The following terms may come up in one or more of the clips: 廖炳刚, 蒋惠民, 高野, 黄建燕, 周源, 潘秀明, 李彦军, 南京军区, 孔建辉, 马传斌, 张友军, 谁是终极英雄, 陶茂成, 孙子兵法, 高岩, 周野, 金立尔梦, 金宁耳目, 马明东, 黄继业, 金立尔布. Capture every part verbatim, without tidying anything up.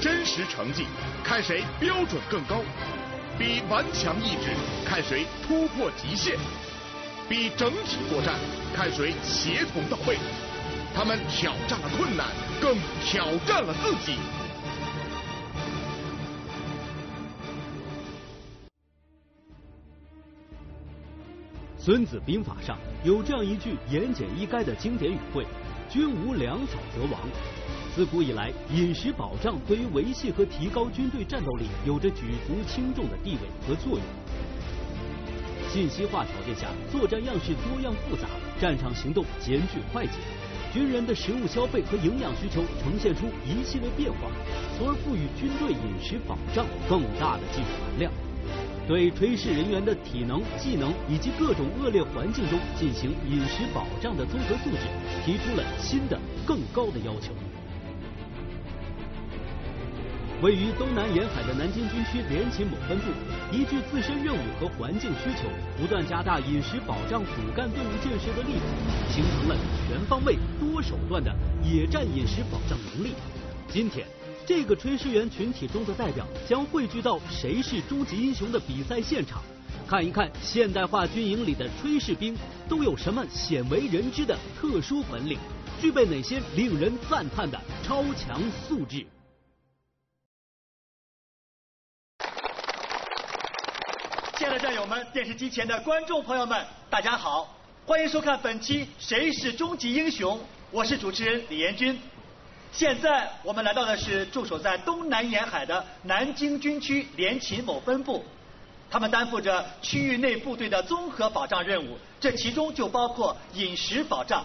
真实成绩，看谁标准更高，比顽强意志，看谁突破极限，比整体作战，看谁协同到位。他们挑战了困难，更挑战了自己。 《孙子兵法》上有这样一句言简意赅的经典语汇：“军无粮草则亡。”自古以来，饮食保障对于维系和提高军队战斗力有着举足轻重的地位和作用。信息化条件下，作战样式多样复杂，战场行动艰巨快捷，军人的食物消费和营养需求呈现出一系列变化，从而赋予军队饮食保障更大的技术含量。 对炊事人员的体能、技能以及各种恶劣环境中进行饮食保障的综合素质，提出了新的、更高的要求。位于东南沿海的南京军区联勤某分部，依据自身任务和环境需求，不断加大饮食保障骨干队伍建设的力度，形成了全方位、多手段的野战饮食保障能力。今天， 这个炊事员群体中的代表将汇聚到谁是终极英雄的比赛现场，看一看现代化军营里的炊事兵都有什么鲜为人知的特殊本领，具备哪些令人赞叹的超强素质。亲爱的战友们、电视机前的观众朋友们，大家好，欢迎收看本期《谁是终极英雄》，我是主持人李彦军。 现在我们来到的是驻守在东南沿海的南京军区联勤某分部，他们担负着区域内部队的综合保障任务，这其中就包括饮食保障。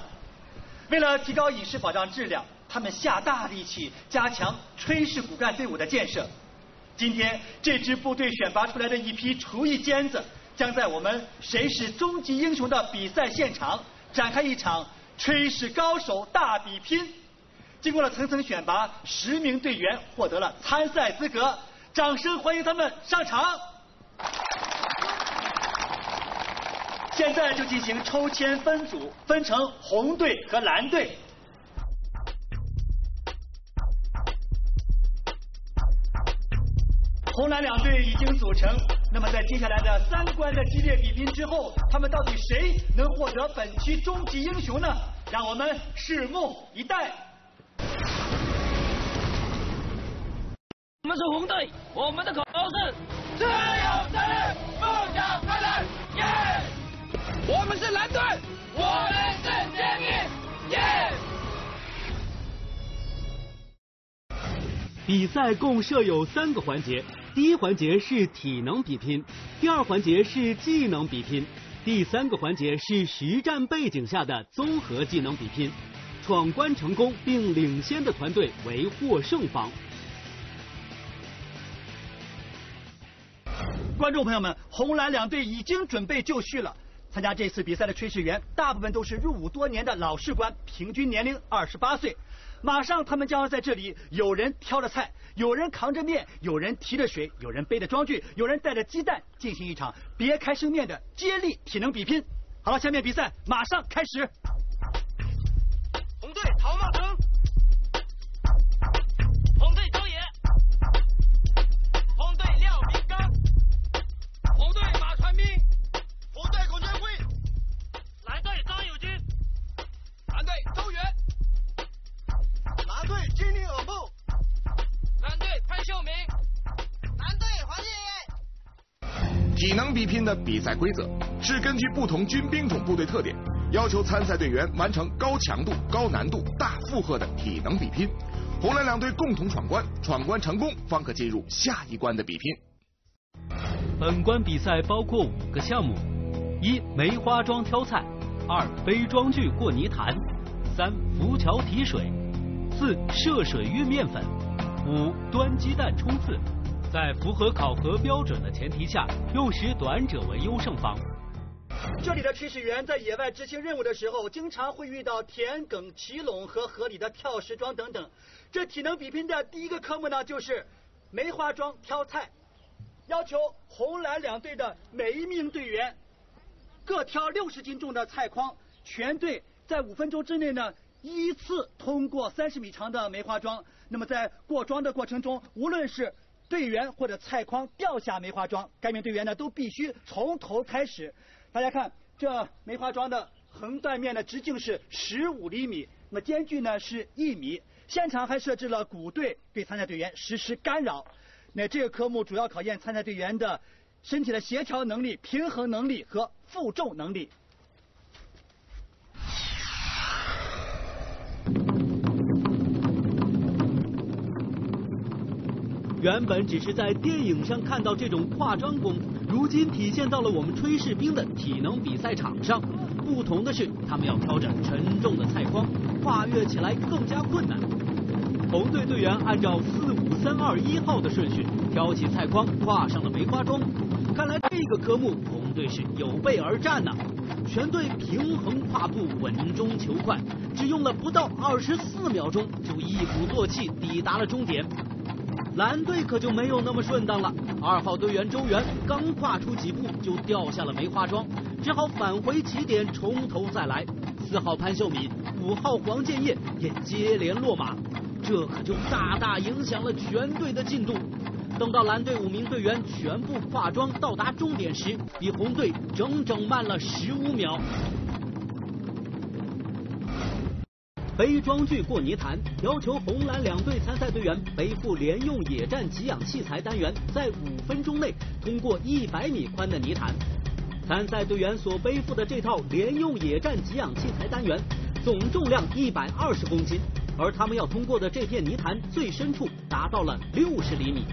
为了提高饮食保障质量，他们下大力气加强炊事骨干队伍的建设。今天，这支部队选拔出来的一批厨艺尖子，将在我们“谁是终极英雄”的比赛现场展开一场炊事高手大比拼。 经过了层层选拔，十名队员获得了参赛资格，掌声欢迎他们上场。现在就进行抽签分组，分成红队和蓝队。红蓝两队已经组成，那么在接下来的三关的激烈比拼之后，他们到底谁能获得本期终极英雄呢？让我们拭目以待。 我们是红队，我们的口号是自由战略，梦想发展，耶！我们是蓝队，我们是坚定，耶！比赛共设有三个环节，第一环节是体能比拼，第二环节是技能比拼，第三个环节是实战背景下的综合技能比拼。闯关成功并领先的团队为获胜方。 观众朋友们，红蓝两队已经准备就绪了。参加这次比赛的炊事员，大部分都是入伍多年的老士官，平均年龄二十八岁。马上他们将要在这里，有人挑着菜，有人扛着面，有人提着水，有人背着装具，有人带着鸡蛋，进行一场别开生面的接力体能比拼。好了，下面比赛马上开始。红队陶茂成，红队周野，红队廖炳刚。 红队马传斌，红队孔建辉，蓝队张友军，蓝队周源，蓝队金立尔布，蓝队潘秀明，蓝队黄继业。体能比拼的比赛规则是根据不同军兵种部队特点，要求参赛队员完成高强度、高难度、大负荷的体能比拼。红蓝两队共同闯关，闯关成功方可进入下一关的比拼。 本关比赛包括五个项目：一、梅花桩挑菜；二、背装具过泥潭；三、浮桥提水；四、涉水运面粉；五、端鸡蛋冲刺。在符合考核标准的前提下，诱使短者为优胜方。这里的炊事员在野外执行任务的时候，经常会遇到田埂、歧垄和河里的跳石桩等等。这体能比拼的第一个科目呢，就是梅花桩挑菜。 要求红蓝两队的每一名队员各挑六十斤重的菜筐，全队在五分钟之内呢依次通过三十米长的梅花桩。那么在过桩的过程中，无论是队员或者菜筐掉下梅花桩，该名队员呢都必须从头开始。大家看，这梅花桩的横断面的直径是十五厘米，那么间距呢是一米。现场还设置了鼓队对参赛队员实施干扰。那这个科目主要考验参赛队员的身体的协调能力、平衡能力和负重能力。原本只是在电影上看到这种跨桩功，如今体现到了我们炊事兵的体能比赛场上。不同的是，他们要挑着沉重的菜筐，跨越起来更加困难。红队队员按照四五三二一号的顺序，挑起菜筐，跨上了梅花桩。看来这个科目红队是有备而战呢、啊。全队平衡跨步，稳中求快，只用了不到二十四秒钟，就一鼓作气抵达了终点。蓝队可就没有那么顺当了，二号队员周元刚跨出几步就掉下了梅花桩，只好返回起点从头再来。四号潘秀敏、五号黄建业也接连落马，这可就大大影响了全队的进度。等到蓝队五名队员全部跨桩到达终点时，比红队整整慢了十五秒。背装具过泥潭，要求红蓝两队参赛队员背负联用野战给养器材单元，在五分钟内通过一百米宽的泥潭。参赛队员所背负的这套联用野战给养器材单元，总重量一百二十公斤，而他们要通过的这片泥潭最深处达到了六十厘米。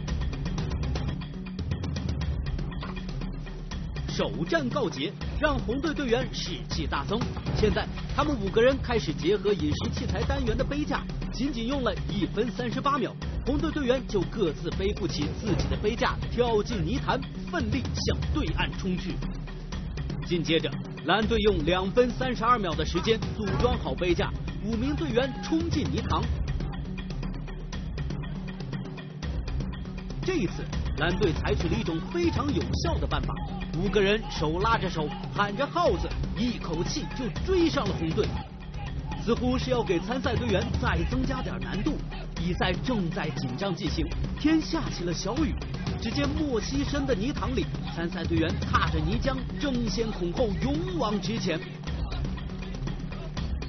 首战告捷，让红队队员士气大增。现在他们五个人开始结合饮食器材单元的背架，仅仅用了一分三十八秒，红队队员就各自背负起自己的背架，跳进泥潭，奋力向对岸冲去。紧接着，蓝队用两分三十二秒的时间组装好背架，五名队员冲进泥塘。这一次，蓝队采取了一种非常有效的办法，五个人手拉着手，喊着号子，一口气就追上了红队，似乎是要给参赛队员再增加点难度。比赛正在紧张进行，天下起了小雨，只见莫西深的泥塘里，参赛队员踏着泥浆，争先恐后，勇往直前。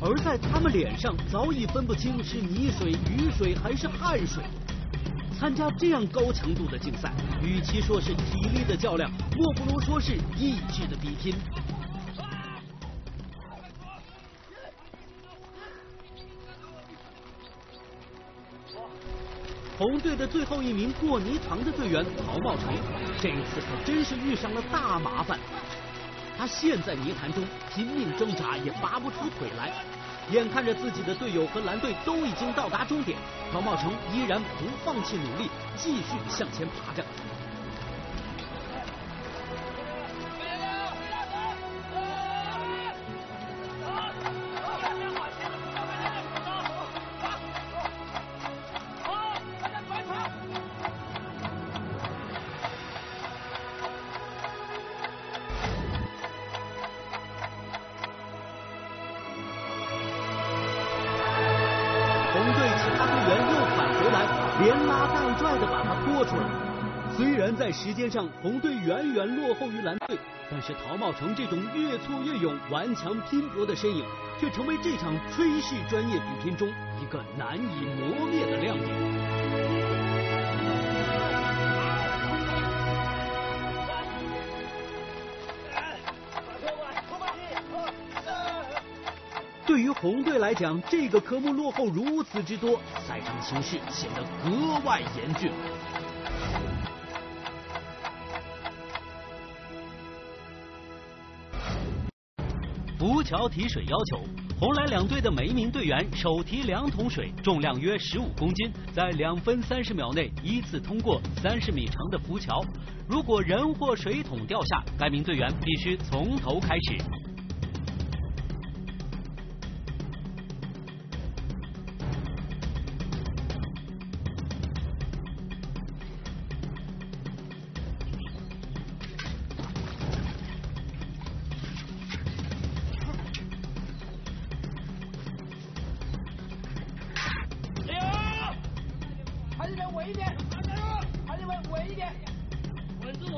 而在他们脸上，早已分不清是泥水、雨水还是汗水。参加这样高强度的竞赛，与其说是体力的较量，莫不如说是意志的比拼。红队的最后一名过泥塘的队员陶茂成，这一次可真是遇上了大麻烦。他陷在泥潭中，拼命挣扎也拔不出腿来。眼看着自己的队友和蓝队都已经到达终点，陶茂成依然不放弃努力，继续向前爬着。时间上，红队远远落后于蓝队，但是陶茂成这种越挫越勇、顽强拼搏的身影，却成为这场炊事专业比拼中一个难以磨灭的亮点。对于红队来讲，这个科目落后如此之多，赛场形势显得格外严峻。浮桥提水要求，红蓝两队的每一名队员手提两桶水，重量约十五公斤，在两分三十秒内依次通过三十米长的浮桥。如果人或水桶掉下，该名队员必须从头开始。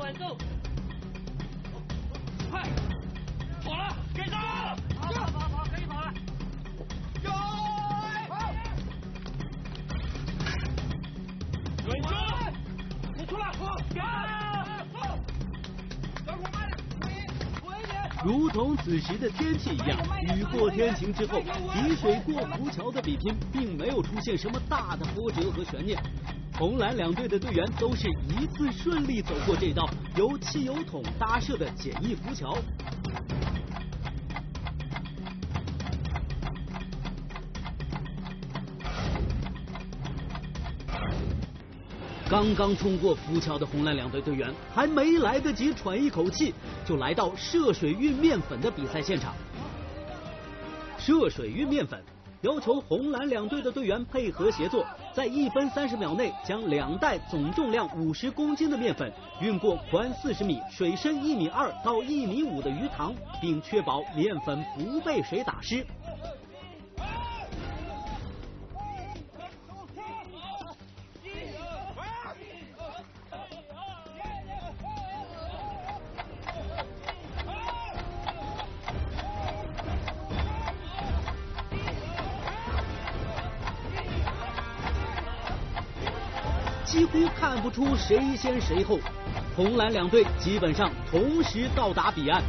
快走！快，跑了，跟上！跑跑跑，可以跑了！追！跑！追！你出来！跑！跑！小伙伴，滚！滚！如同此时的天气一样，雨过天晴之后，提水过浮桥的比拼并没有出现什么大的波折和悬念。 红蓝两队的队员都是一次顺利走过这道由汽油桶搭设的简易浮桥。刚刚通过浮桥的红蓝两队队员还没来得及喘一口气，就来到涉水运面粉的比赛现场。涉水运面粉。 要求红蓝两队的队员配合协作，在一分三十秒内将两袋总重量五十公斤的面粉运过宽四十米、水深一米二到一米五的鱼塘，并确保面粉不被水打湿。几乎看不出谁先谁后，红蓝两队基本上同时到达彼岸。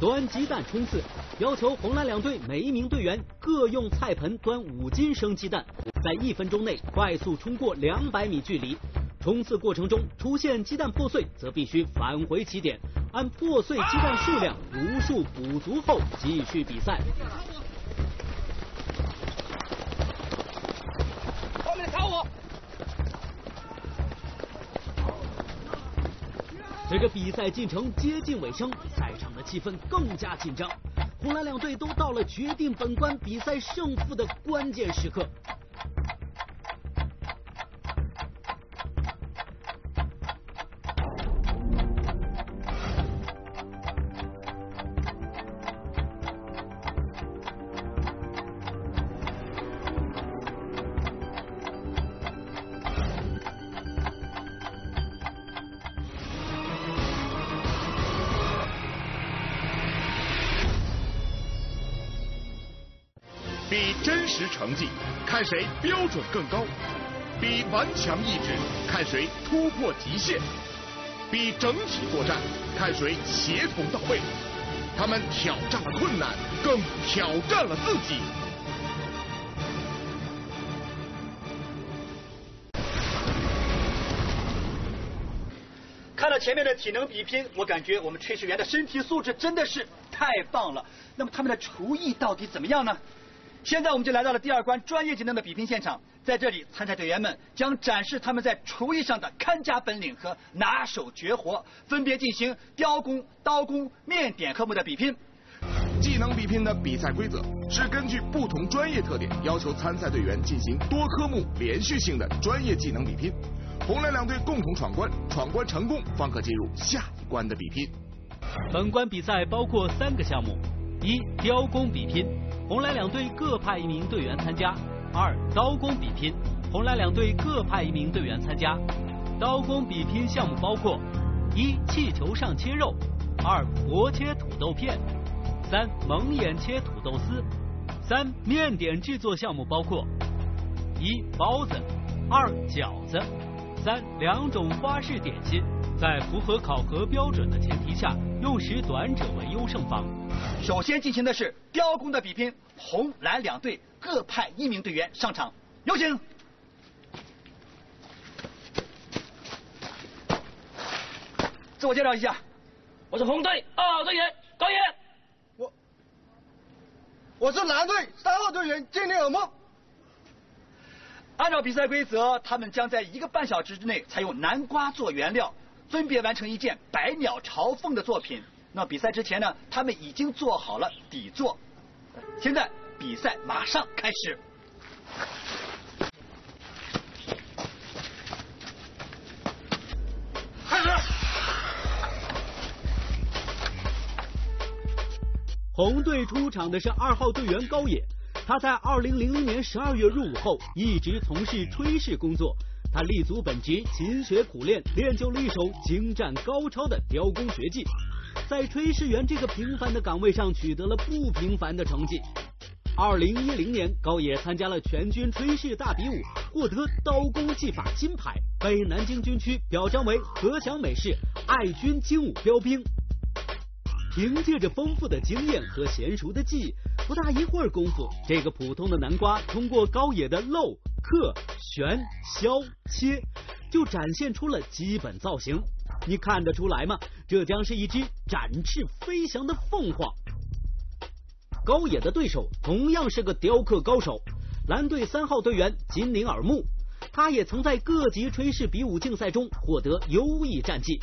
端鸡蛋冲刺，要求红蓝两队每一名队员各用菜盆端五斤生鸡蛋，在一分钟内快速冲过两百米距离。 冲刺过程中出现鸡蛋破碎，则必须返回起点，按破碎鸡蛋数量如数补足后继续比赛。后面打我！随着比赛进程接近尾声，赛场的气氛更加紧张。红蓝两队都到了决定本关比赛胜负的关键时刻。 比真实成绩，看谁标准更高；比顽强意志，看谁突破极限；比整体作战，看谁协同到位。他们挑战了困难，更挑战了自己。看到前面的体能比拼，我感觉我们炊事员的身体素质真的是太棒了。那么他们的厨艺到底怎么样呢？ 现在我们就来到了第二关专业技能的比拼现场，在这里，参赛队员们将展示他们在厨艺上的看家本领和拿手绝活，分别进行雕工、刀工、面点科目的比拼。技能比拼的比赛规则是根据不同专业特点，要求参赛队员进行多科目连续性的专业技能比拼。红蓝两队共同闯关，闯关成功方可进入下一关的比拼。本关比赛包括三个项目：一、雕工比拼。 红蓝两队各派一名队员参加。二、刀工比拼，红蓝两队各派一名队员参加。刀工比拼项目包括：一、气球上切肉；二、薄切土豆片；三、蒙眼切土豆丝；三、面点制作项目包括：一、包子；二、饺子；三、两种花式点心。在符合考核标准的前提下，用时短者为优胜方。 首先进行的是雕工的比拼，红蓝两队各派一名队员上场，有请。自我介绍一下，我是红队二号队员高岩。我，我是蓝队三号队员金立尔梦。按照比赛规则，他们将在一个半小时之内采用南瓜做原料，分别完成一件百鸟朝凤的作品。 那比赛之前呢，他们已经做好了底座。现在比赛马上开始。开始。红队出场的是二号队员高野，他在二零零零年十二月入伍后，一直从事炊事工作。他立足本职，勤学苦练，练就了一手精湛高超的雕工绝技，在炊事员这个平凡的岗位上取得了不平凡的成绩。二零一零年，高野参加了全军炊事大比武，获得刀工技法金牌，被南京军区表彰为“和祥美式爱军精武标兵”。 凭借着丰富的经验和娴熟的技艺，不大一会儿功夫，这个普通的南瓜通过高野的漏、刻、旋、削、切，就展现出了基本造型。你看得出来吗？这将是一只展翅飞翔的凤凰。高野的对手同样是个雕刻高手，蓝队三号队员金宁耳目，他也曾在各级炊事比武竞赛中获得优异战绩。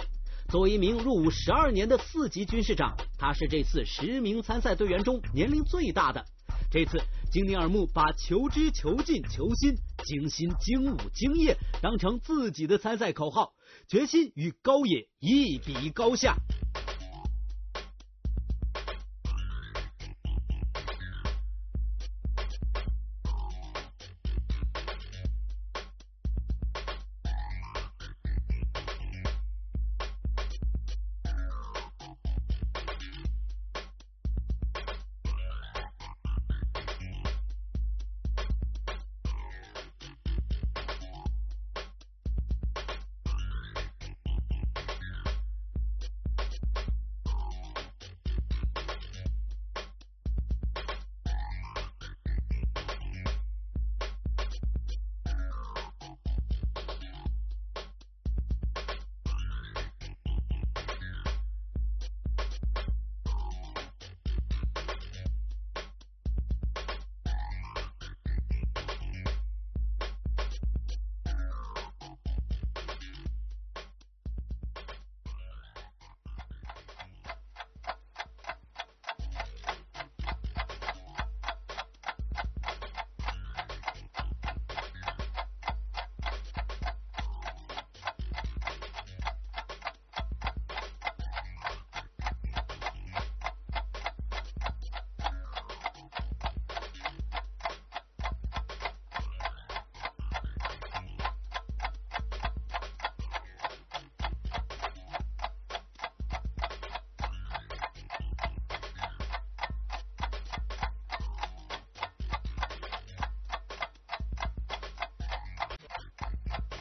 作为一名入伍十二年的四级军士长，他是这次十名参赛队员中年龄最大的。这次，金宁耳目把求知、求进、求新、精心、精武、精业当成自己的参赛口号，决心与高野一比高下。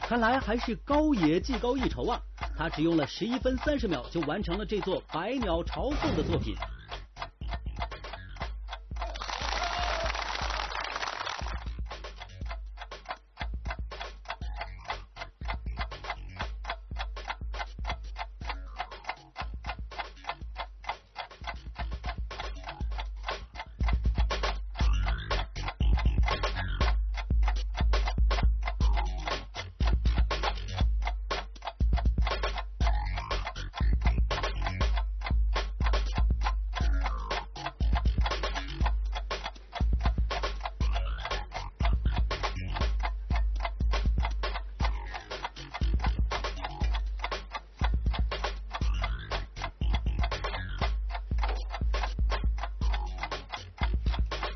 看来还是高野技高一筹啊！他只用了十一分三十秒就完成了这座百鸟朝凤的作品。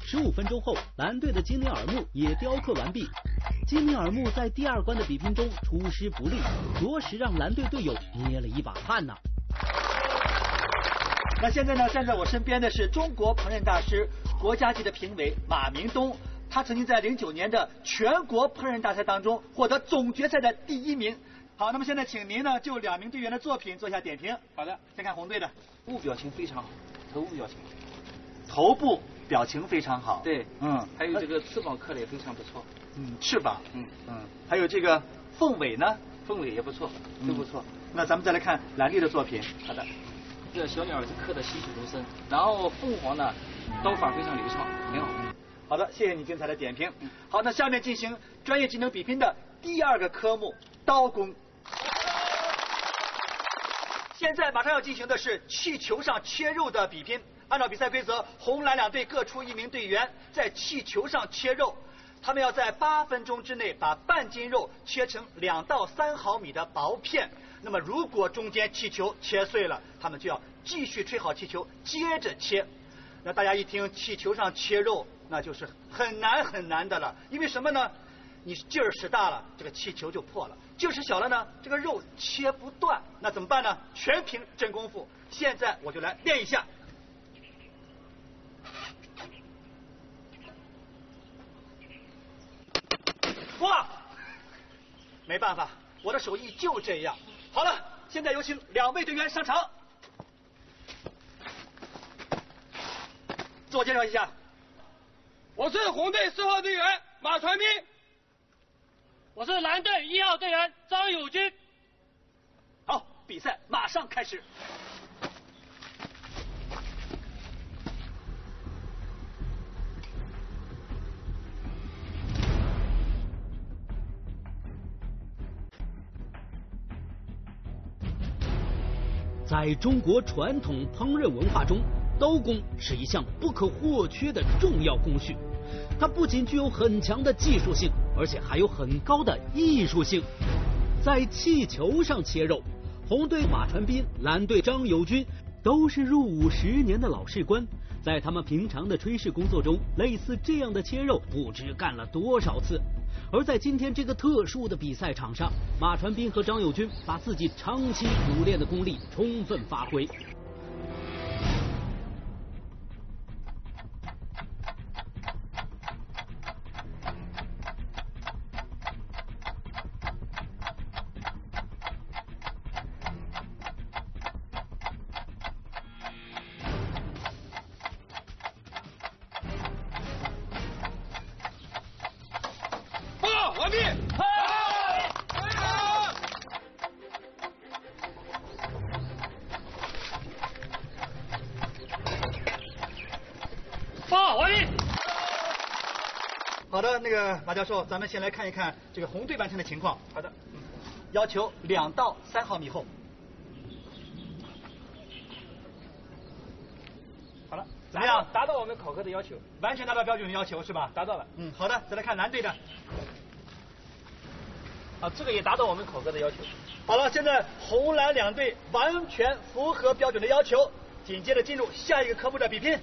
十五分钟后，蓝队的金宁耳目也雕刻完毕。金宁耳目在第二关的比拼中出师不利，着实让蓝队队友捏了一把汗呐、啊。那现在呢，站在我身边的是中国烹饪大师、国家级的评委马明东，他曾经在零九年的全国烹饪大赛当中获得总决赛的第一名。好，那么现在请您呢就两名队员的作品做一下点评。好的，先看红队的，物表情非常好，头部表情，头部。 表情非常好，对，嗯，还有这个翅膀刻的也非常不错，嗯，翅膀，嗯嗯，还有这个凤尾呢，凤尾也不错，都不错。那咱们再来看蓝绿的作品，好的，这小鸟是刻的栩栩如生，然后凤凰呢，刀法非常流畅，很好。好的，谢谢你精彩的点评。好，那下面进行专业技能比拼的第二个科目刀工。现在马上要进行的是气球上切肉的比拼。 按照比赛规则，红蓝两队各出一名队员，在气球上切肉。他们要在八分钟之内把半斤肉切成两到三毫米的薄片。那么，如果中间气球切碎了，他们就要继续吹好气球，接着切。那大家一听气球上切肉，那就是很难很难的了。因为什么呢？你劲儿使大了，这个气球就破了；劲儿使小了呢，这个肉切不断。那怎么办呢？全凭真功夫。现在我就来练一下。 哇，没办法，我的手艺就这样。好了，现在有请两位队员上场，自我介绍一下。我是红队四号队员马传斌，我是蓝队一号队员张友军。好，比赛马上开始。 在中国传统烹饪文化中，刀工是一项不可或缺的重要工序。它不仅具有很强的技术性，而且还有很高的艺术性。在气球上切肉，红队马传斌、蓝队张友军都是入伍十年的老士官，在他们平常的炊事工作中，类似这样的切肉不知干了多少次。 而在今天这个特殊的比赛场上，马传斌和张友军把自己长期苦练的功力充分发挥。马教授，咱们先来看一看这个红队完成的情况。好的，嗯、要求两到三毫米厚。好了，怎么样？达到我们考核的要求，完全达到标准要求是吧？达到了。嗯，好的，再来看蓝队的。啊，这个也达到我们考核的要求。好了，现在红蓝两队完全符合标准的要求，紧接着进入下一个科目的比拼。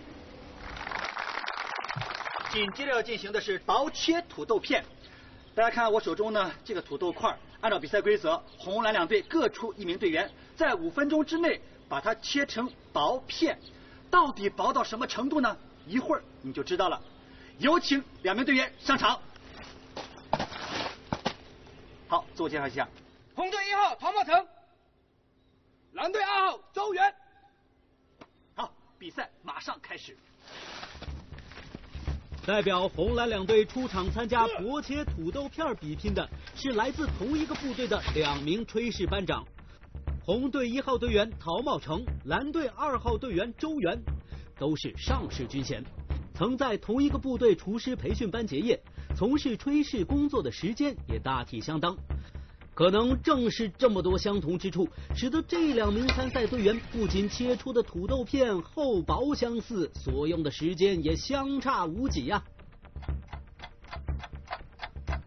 紧接着要进行的是薄切土豆片，大家看我手中呢这个土豆块，按照比赛规则，红蓝两队各出一名队员，在五分钟之内把它切成薄片，到底薄到什么程度呢？一会儿你就知道了。有请两名队员上场。好，自我介绍一下，红队一号唐茂成，蓝队二号周元。好，比赛马上开始。 代表红蓝两队出场参加薄切土豆片比拼的是来自同一个部队的两名炊事班长，红队一号队员陶茂成，蓝队二号队员周元，都是上士军衔，曾在同一个部队厨师培训班结业，从事炊事工作的时间也大体相当。可能正是这么多相同之处，使得这两名参赛队员不仅切出的土豆片厚薄相似，所用的时间也相差无几呀、啊。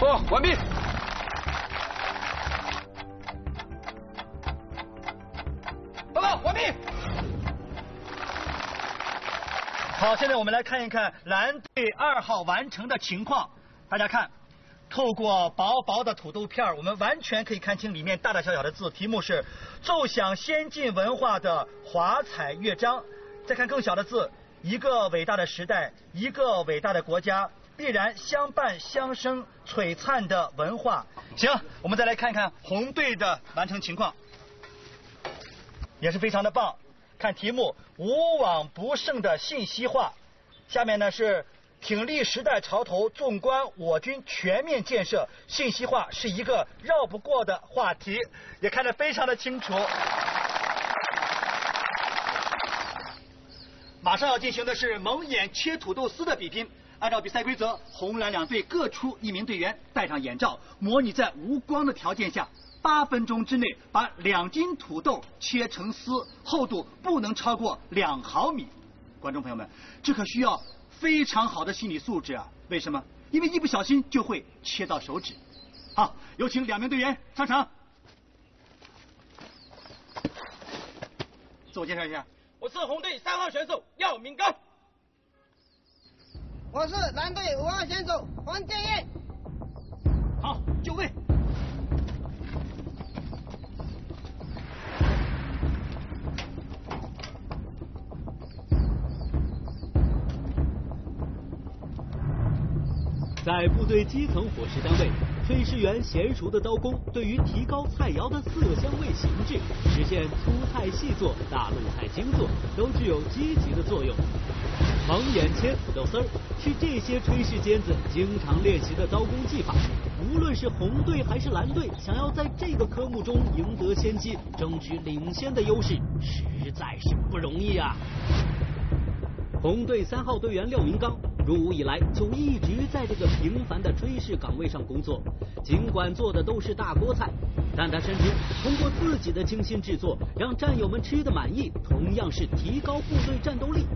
报、哦、完毕。 好，现在我们来看一看蓝队二号完成的情况。大家看，透过薄薄的土豆片，我们完全可以看清里面大大小小的字。题目是“奏响先进文化的华彩乐章”。再看更小的字，“一个伟大的时代，一个伟大的国家，必然相伴相生璀璨的文化”。行，我们再来看看红队的完成情况，也是非常的棒。 看题目，无往不胜的信息化。下面呢是挺立时代潮头，纵观我军全面建设，信息化是一个绕不过的话题，也看得非常的清楚。马上要进行的是蒙眼切土豆丝的比拼。按照比赛规则，红蓝两队各出一名队员，戴上眼罩，模拟在无光的条件下。 八分钟之内把两斤土豆切成丝，厚度不能超过两毫米。观众朋友们，这可需要非常好的心理素质啊！为什么？因为一不小心就会切到手指。好，有请两名队员上场。自我介绍一下，我是红队三号选手廖明刚，我是蓝队五号选手黄建燕。好，就位。在部队基层伙食单位，炊事员娴熟的刀工对于提高菜肴的色香味形制，实现粗菜细做、大陆菜精做，都具有积极的作用。蒙眼切、土豆丝儿是这些炊事尖子经常练习的刀工技法。无论是红队还是蓝队，想要在这个科目中赢得先机，争取领先的优势，实在是不容易啊。红队三号队员廖明刚入伍以来就一直在这个平凡的炊事岗位上工作，尽管做的都是大锅菜，但他深知通过自己的精心制作，让战友们吃得满意，同样是提高部队战斗力。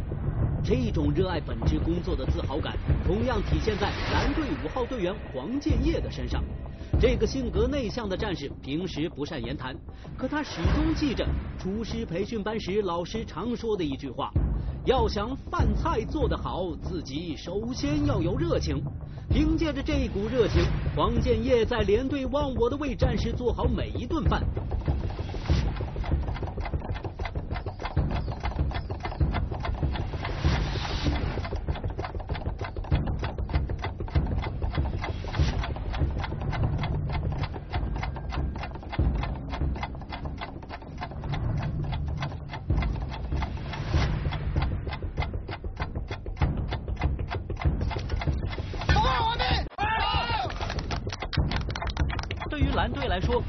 这种热爱本职工作的自豪感，同样体现在蓝队五号队员黄建业的身上。这个性格内向的战士平时不善言谈，可他始终记着厨师培训班时老师常说的一句话：要想饭菜做得好，自己首先要有热情。凭借着这股热情，黄建业在连队忘我的为战士做好每一顿饭。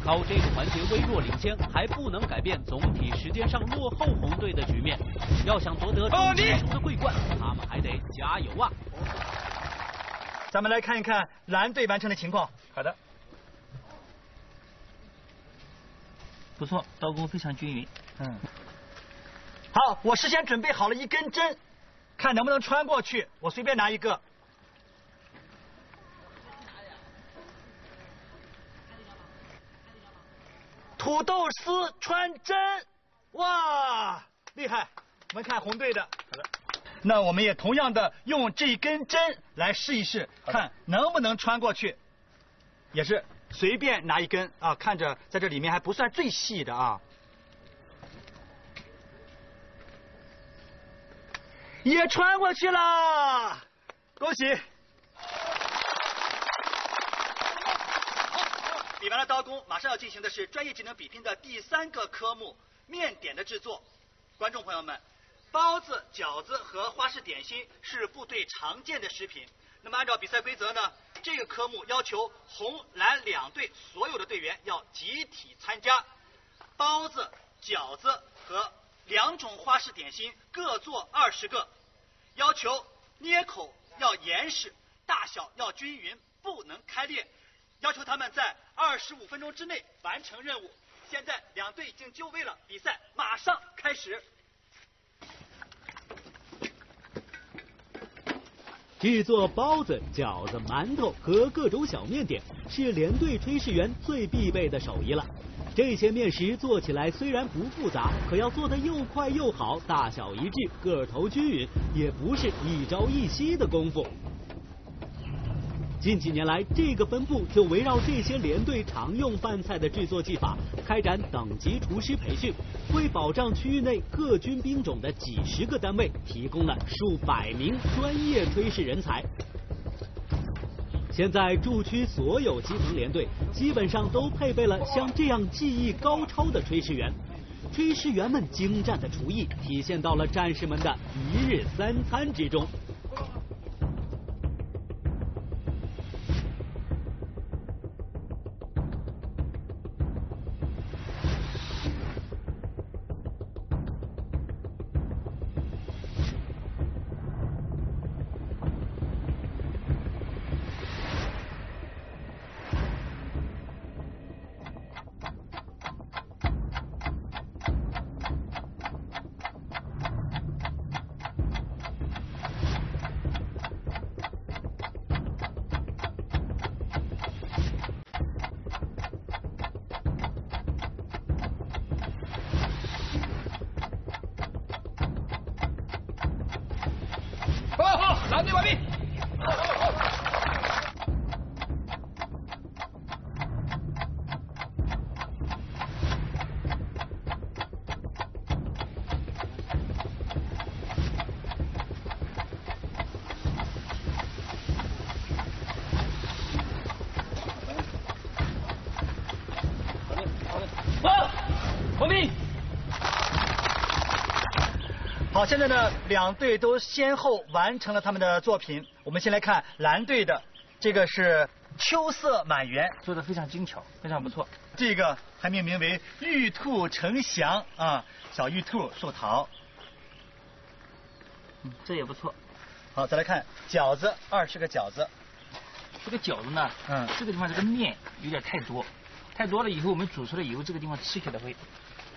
靠这个环节微弱领先还不能改变总体时间上落后红队的局面，要想夺得中级数的桂冠，他们还得加油啊！咱们来看一看蓝队完成的情况。好的，不错，刀工非常均匀。嗯，好，我事先准备好了一根针，看能不能穿过去，我随便拿一个。土豆丝穿针，哇，厉害！我们看红队的，好的，那我们也同样的用这根针来试一试，看能不能穿过去。也是随便拿一根啊，看着在这里面还不算最细的啊，也穿过去了，恭喜！比完了刀工，马上要进行的是专业技能比拼的第三个科目——面点的制作。观众朋友们，包子、饺子和花式点心是部队常见的食品。那么按照比赛规则呢，这个科目要求红、蓝两队所有的队员要集体参加。包子、饺子和两种花式点心各做二十个，要求捏口要严实，大小要均匀，不能开裂。要求他们在二十五分钟之内完成任务。现在两队已经就位了，比赛马上开始。制作包子、饺子、馒头和各种小面点是连队炊事员最必备的手艺了。这些面食做起来虽然不复杂，可要做得又快又好，大小一致，个头均匀，也不是一朝一夕的功夫。近几年来，这个分部就围绕这些连队常用饭菜的制作技法，开展等级厨师培训，为保障区域内各军兵种的几十个单位提供了数百名专业炊事人才。现在驻区所有基层连队基本上都配备了像这样技艺高超的炊事员，炊事员们精湛的厨艺体现到了战士们的一日三餐之中。反对完毕。完毕。 好，现在呢，两队都先后完成了他们的作品。我们先来看蓝队的，这个是秋色满园，做的非常精巧，非常不错。这个还命名为玉兔呈祥啊，小玉兔寿桃。嗯，这也不错。好，再来看饺子，二十个饺子。这个饺子呢，嗯，这个地方这个面有点太多，太多了以后我们煮出来以后，这个地方吃起来会。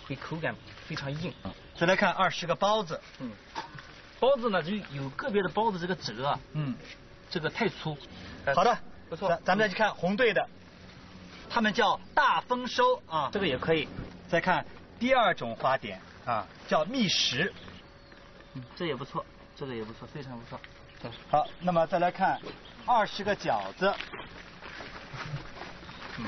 会口感非常硬。再来看二十个包子，嗯，包子呢就有个别的包子这个褶啊，嗯，这个太粗。好的，不错。咱咱们再去看红队的，他们叫大丰收啊，这个也可以。再看第二种花点啊，叫蜜食，嗯，这也不错，这个也不错，非常不错。好，那么再来看二十个饺子，嗯，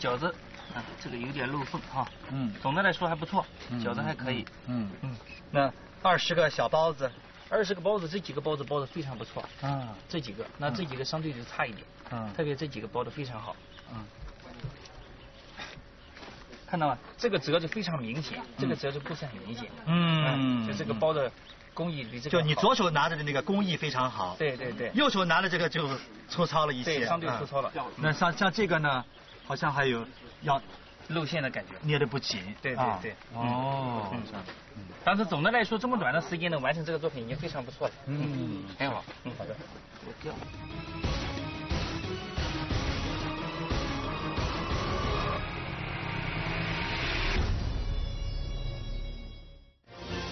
饺子。 啊，这个有点漏缝哈。嗯，总的来说还不错，饺子还可以。嗯嗯，那二十个小包子，二十个包子，这几个包子包的非常不错。啊，这几个，那这几个相对就差一点。嗯，特别这几个包的非常好。嗯，看到吗？这个褶就非常明显，这个褶就不是很明显。嗯，就这个包的工艺比这个。就你左手拿着的那个工艺非常好。对对对。右手拿的这个就粗糙了一些。对，相对粗糙了。那像像这个呢？ 好像还有要露馅的感觉，捏得不紧。对对对，哦，嗯，但是总的来说，这么短的时间能完成这个作品已经非常不错了。嗯，很好。嗯，好的。我掉。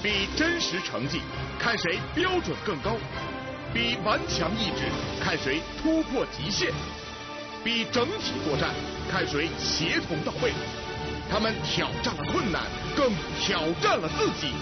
比真实成绩，看谁标准更高；比顽强意志，看谁突破极限。 比整体作战，看谁协同到位。他们挑战了困难，更挑战了自己。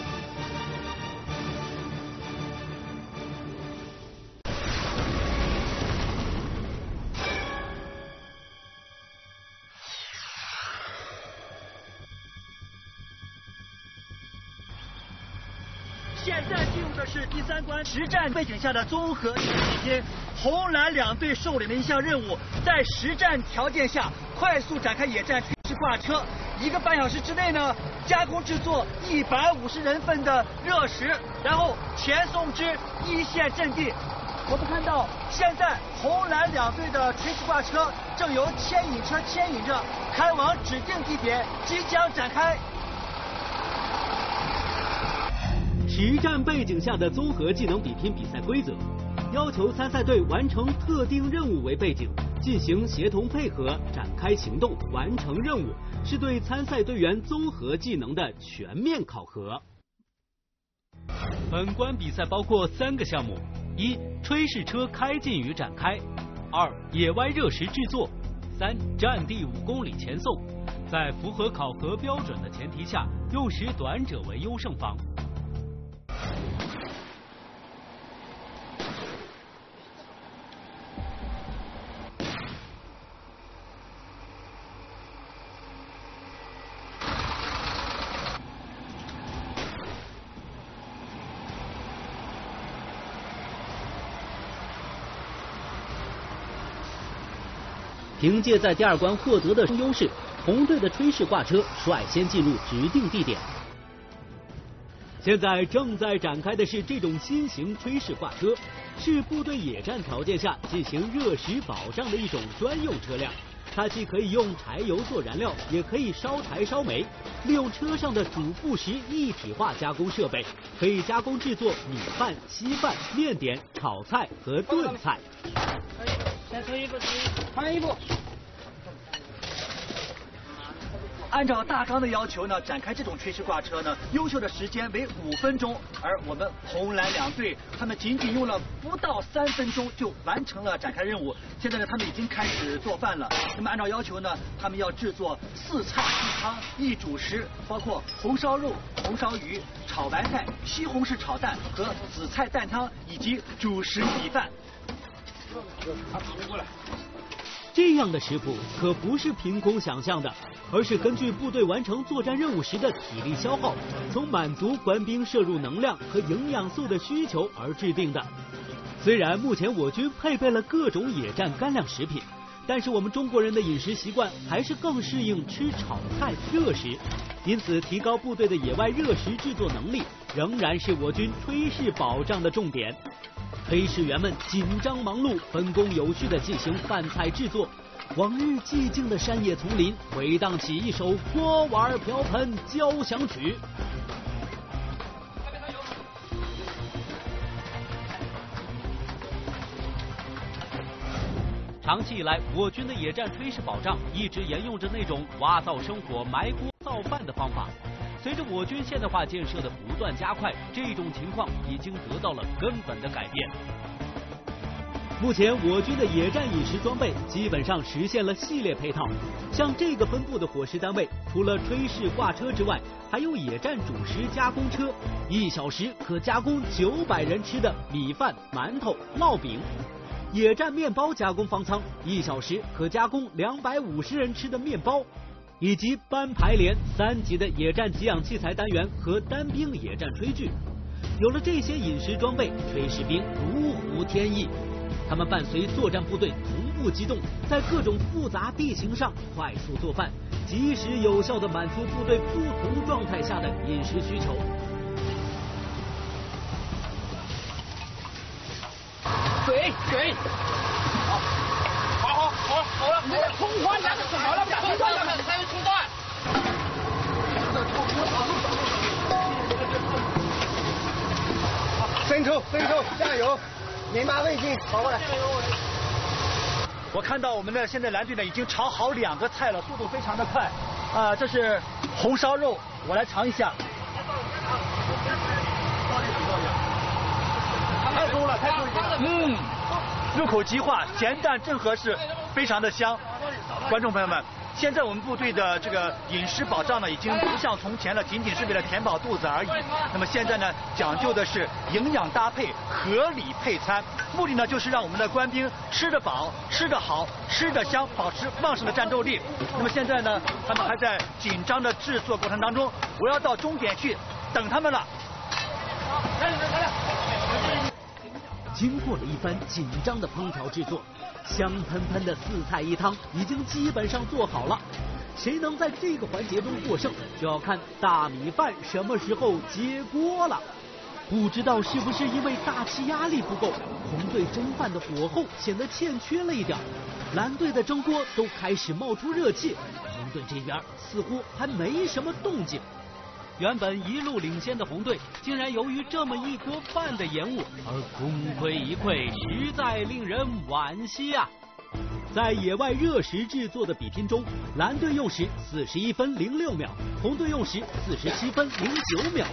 现在进入的是第三关实战背景下的综合体拼。 红蓝两队受领了一项任务，在实战条件下快速展开野战垂直挂车，一个半小时之内呢，加工制作一百五十人份的热食，然后前送至一线阵地。我们看到现在红蓝两队的垂直挂车正由牵引车牵引着开往指定地点，即将展开。 实战背景下的综合技能比拼比赛规则，要求参赛队完成特定任务为背景，进行协同配合，展开行动，完成任务，是对参赛队员综合技能的全面考核。本关比赛包括三个项目：一、炊事车开进与展开；二、野外热食制作；三、战地五公里前送。在符合考核标准的前提下，用时短者为优胜方。 凭借在第二关获得的优势，红队的炊事挂车率先进入指定地点。 现在正在展开的是这种新型炊事挂车，是部队野战条件下进行热食保障的一种专用车辆。它既可以用柴油做燃料，也可以烧柴烧煤。利用车上的主副食一体化加工设备，可以加工制作米饭、稀饭、面点、炒菜和炖菜。穿衣服，穿衣服，穿衣服。按照大纲的要求呢，展开这种炊事挂车呢，优秀的时间为五分钟，而我们红蓝两队，他们仅仅用了不到三分钟就完成了展开任务。现在呢，他们已经开始做饭了。那么按照要求呢，他们要制作四菜一汤一主食，包括红烧肉、红烧鱼、炒白菜、西红柿炒蛋和紫菜蛋汤，以及主食米饭。过来。 这样的食谱可不是凭空想象的，而是根据部队完成作战任务时的体力消耗，从满足官兵摄入能量和营养素的需求而制定的。虽然目前我军配备了各种野战干粮食品，但是我们中国人的饮食习惯还是更适应吃炒菜热食，因此提高部队的野外热食制作能力，仍然是我军炊事保障的重点。 炊事员们紧张忙碌，分工有序地进行饭菜制作。往日寂静的山野丛林，回荡起一首锅碗瓢盆交响曲。长期以来，我军的野战炊事保障一直沿用着那种挖灶生火、埋锅造饭的方法。 随着我军现代化建设的不断加快，这种情况已经得到了根本的改变。目前我军的野战饮食装备基本上实现了系列配套，像这个分部的伙食单位，除了炊事挂车之外，还有野战主食加工车，一小时可加工九百人吃的米饭、馒头、烙饼；野战面包加工方舱，一小时可加工两百五十人吃的面包。 以及班排连三级的野战给养器材单元和单兵野战炊具，有了这些饮食装备，炊事兵如虎添翼。他们伴随作战部队同步机动，在各种复杂地形上快速做饭，及时有效地满足部队不同状态下的饮食需求。 水水，好，好好好了，你这葱花拿的怎么了？把葱段拿开，葱段。伸出伸出，加油！拧巴胃镜，跑过来。我看到我们的现在蓝队呢，已经炒好两个菜了，速度非常的快。啊、呃，这是红烧肉，我来尝一下。 太松了，太松了，嗯，入口即化，咸淡正合适，非常的香。观众朋友们，现在我们部队的这个饮食保障呢，已经不像从前了，仅仅是为了填饱肚子而已。那么现在呢，讲究的是营养搭配，合理配餐，目的呢就是让我们的官兵吃得饱、吃得好、吃得香，保持旺盛的战斗力。那么现在呢，他们还在紧张的制作过程当中，我要到终点去等他们了。来来来来。 经过了一番紧张的烹调制作，香喷喷的四菜一汤已经基本上做好了。谁能在这个环节中获胜，就要看大米饭什么时候揭锅了。不知道是不是因为大气压力不够，红队蒸饭的火候显得欠缺了一点，蓝队的蒸锅都开始冒出热气，红队这边似乎还没什么动静。 原本一路领先的红队，竟然由于这么一锅饭的延误而功亏一篑，实在令人惋惜啊！在野外热食制作的比拼中，蓝队用时四十一分零六秒，红队用时四十七分零九秒，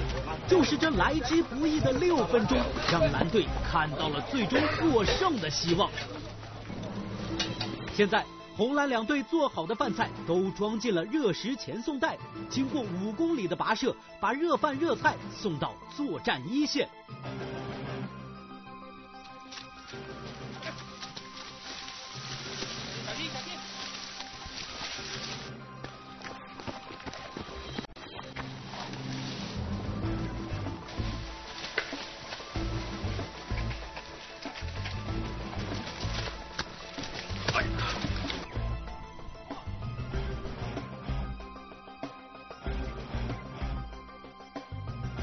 就是这来之不易的六分钟，让蓝队看到了最终获胜的希望。现在。 红蓝两队做好的饭菜都装进了热食前送带，经过五公里的跋涉，把热饭热菜送到作战一线。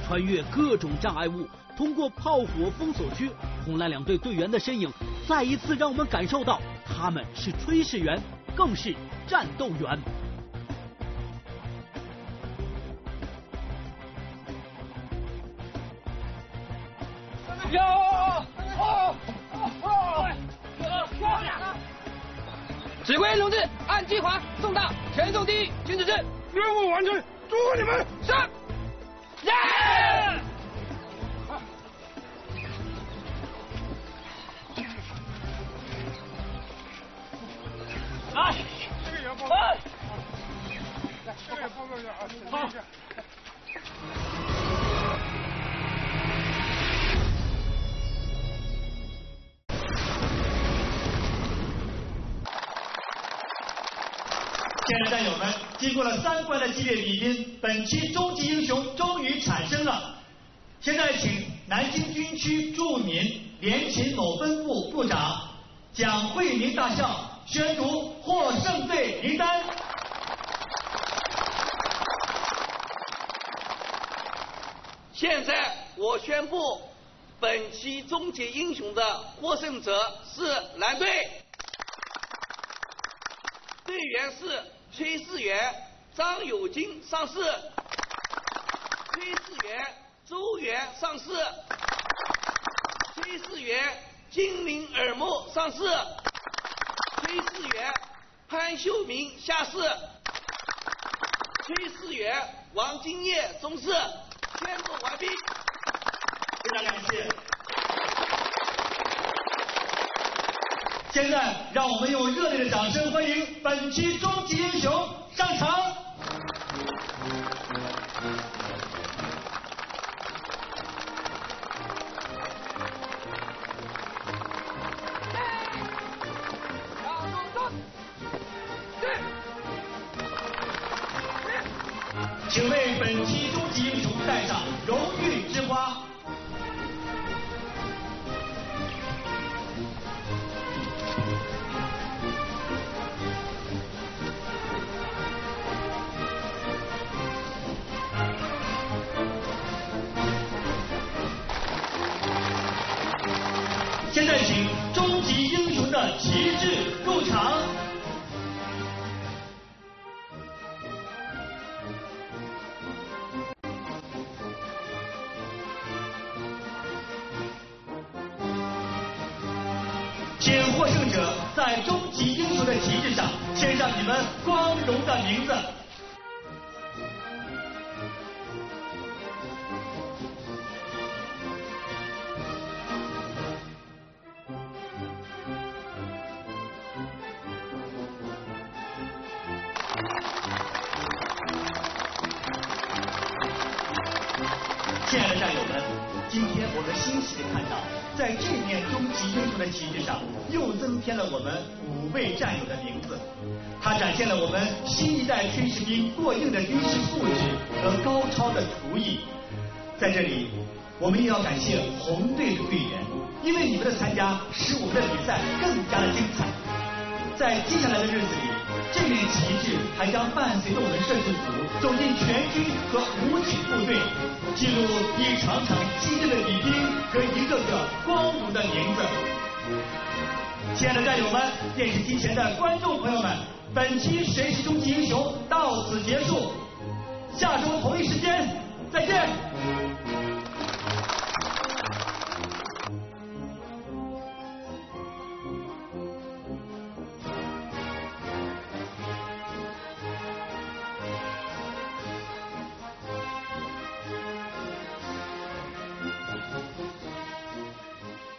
穿越各种障碍物，通过炮火封锁区，红蓝两队队员的身影，再一次让我们感受到，他们是炊事员，更是战斗员。有，哦哦，漂亮！指挥同志，按计划送到前纵第一军指室。任务完成，祝贺你们！上！耶！来，这个也要报告。来，这个也报告一下啊，审查一下。好。 亲爱的战友们，经过了三关的激烈比拼，本期终极英雄终于产生了。现在请南京军区驻民联勤某分部部长蒋惠民大校宣读获胜队名单。现在我宣布，本期终极英雄的获胜者是蓝队，队员是。 崔世元、张友金上市，崔世元、周元上市，崔世元、金陵耳目上市，崔世元、潘秀明下市，崔世元、王金业中市。宣布完毕。非常感谢。现在，让我们用热烈的掌声欢迎本期终极英雄上场。请为本期终极英雄戴上荣誉之花。 现在，请终极英雄的旗帜入场。请获胜者在终极英雄的旗帜上签上你们光荣的名字。 亲爱的战友们，今天我们欣喜地看到，在这面终极英雄的旗帜上，又增添了我们五位战友的名字。它展现了我们新一代炊事兵过硬的军事素质和高超的厨艺。在这里，我们也要感谢红队的队员，因为你们的参加，使我们的比赛更加的精彩。在接下来的日子里，这面旗帜还将伴随着我们摄制组走进全军和武警部队。 记录一场场激烈的比拼和一个个光荣的名字。亲爱的战友们，电视机前的观众朋友们，本期《谁是终极英雄》到此结束，下周同一时间再见。